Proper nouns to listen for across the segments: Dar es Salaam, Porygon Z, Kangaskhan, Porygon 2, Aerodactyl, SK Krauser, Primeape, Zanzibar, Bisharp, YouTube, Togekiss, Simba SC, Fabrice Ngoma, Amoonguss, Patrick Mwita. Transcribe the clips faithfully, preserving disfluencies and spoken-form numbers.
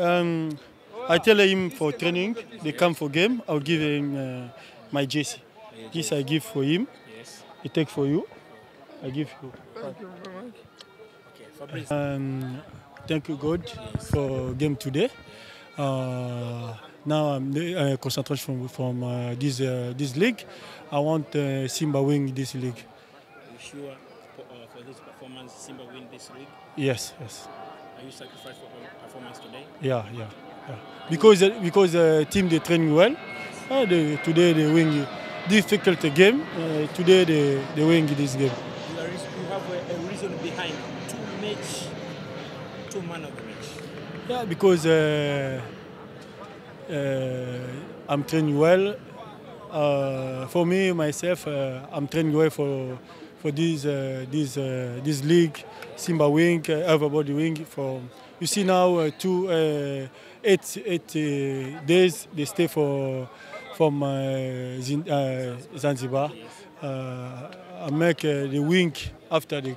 Um, I tell him for training, they come for game, I'll give him uh, my jersey. This I give for him, he take for you, I give you. Thank you very much. Okay, Fabrice. Um, thank you God for game today. Uh, now I'm uh, concentrated from, from uh, this, uh, this league. I want uh, Simba win this league. Are you sure for, uh, for this performance Simba win this league? Yes, yes. Are you sacrificed for performance today? Yeah, yeah. yeah. Because, uh, because the team, they train well. Uh, they, today they win difficult game. Uh, today they, they win this game. There is, you have a, a reason behind two match, two man of the match. Yeah, because uh, uh, I'm training well. Uh, for me, myself, uh, I'm training well for for this uh, this uh, this league. Simba wing, uh, everybody wing. For you see now, uh, two uh, eight eight uh, days they stay for from uh, uh, Zanzibar. Uh, I make uh, the wing after the.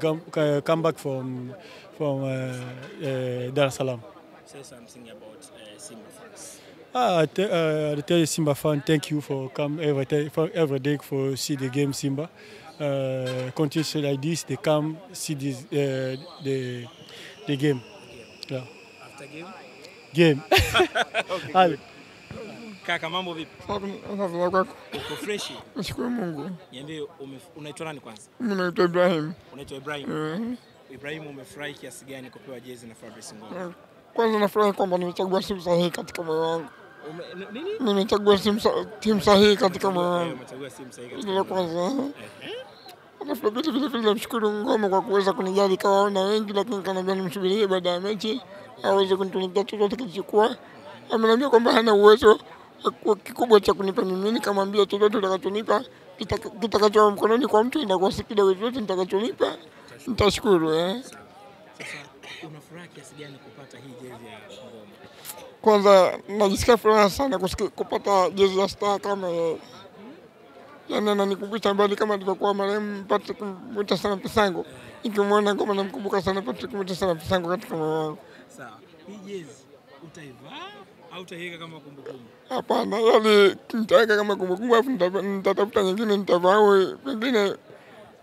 Come back from from uh, uh, Dar es Salaam. Say something about uh, Simba fans. Ah, I, uh, I tell you, Simba fan, thank you for come every day for every day for see the game Simba. Uh, continue like this, they come see this uh, the the game. Yeah. After game. Game. Okay. Allez. Kaka mambo vipi? Uko freshi? Nashukuru Mungu. Niambie unaitwa nani kwanza? Mimi naitwa Ibrahim. Unaitwa Ibrahim? Mm. Ibrahim, umefurahi kiasi gani kupewa jezi na Fabrice Ngoma? Kwanza nafurahi kwamba nimechagua timu sahihi katika moyo wangu. Nini? Nimechagua timu sahihi katika moyo wangu. Nimechagua timu sahihi katika moyo wangu. Nafurahi vile vile vile namshukuru Ngoma kwa kuweza kunijali kama wana wengi, lakini kaniambia nimsubirie baada ya mechi aweze kunituliza chochote kilichokuwa. Ameniambia kwamba hana uwezo kikubwa cha kunipa mimi, nikamwambia chochote utakachonipa kitakachotoka mkononi kwa mtu na kwa sikida chochote nitakachonipa nitashukuru. Eh, sasa unafurahi kiasi gani kupata hii jezi ya Ngoma? Kwanza najisikia furaha sana kupata jezi ya Star kama yana na nikukuta mbali kama nilikuwa marehemu Patrick Mwita sana Pisango, nikimwona Ngoma namkumbuka sana Patrick Mwita sana Pisango katika moyo wangu. Sawa, hii jezi utaivaa au utaiweka kama kumbukumbu? Hapana, yani nitaweka kama kumbukumbu afu nitatafuta nyingine nitavaa pengine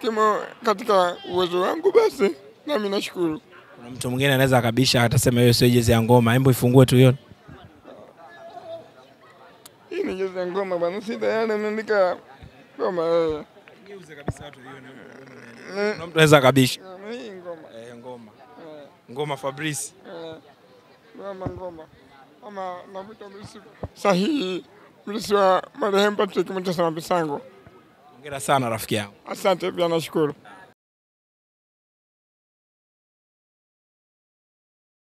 kimo katika uwezo wangu basi nami nashukuru. Kuna mtu mwingine anaweza akabisha atasema hiyo sio jezi ya Ngoma. Hebu ifungue tu ione. Hii ni jezi ya Ngoma bwana, si tayari ameandika Ngoma wewe. Niuze kabisa watu ione. Kuna mtu anaweza akabisha. Hii Ngoma. Eh, Ngoma. Ngoma Fabrice. Ngoma Ngoma. Ama navuta mlisi sahihi mlisi wa marehemu Patrick Mwita sana Pisango. Hongera sana rafiki yangu. Asante pia nashukuru.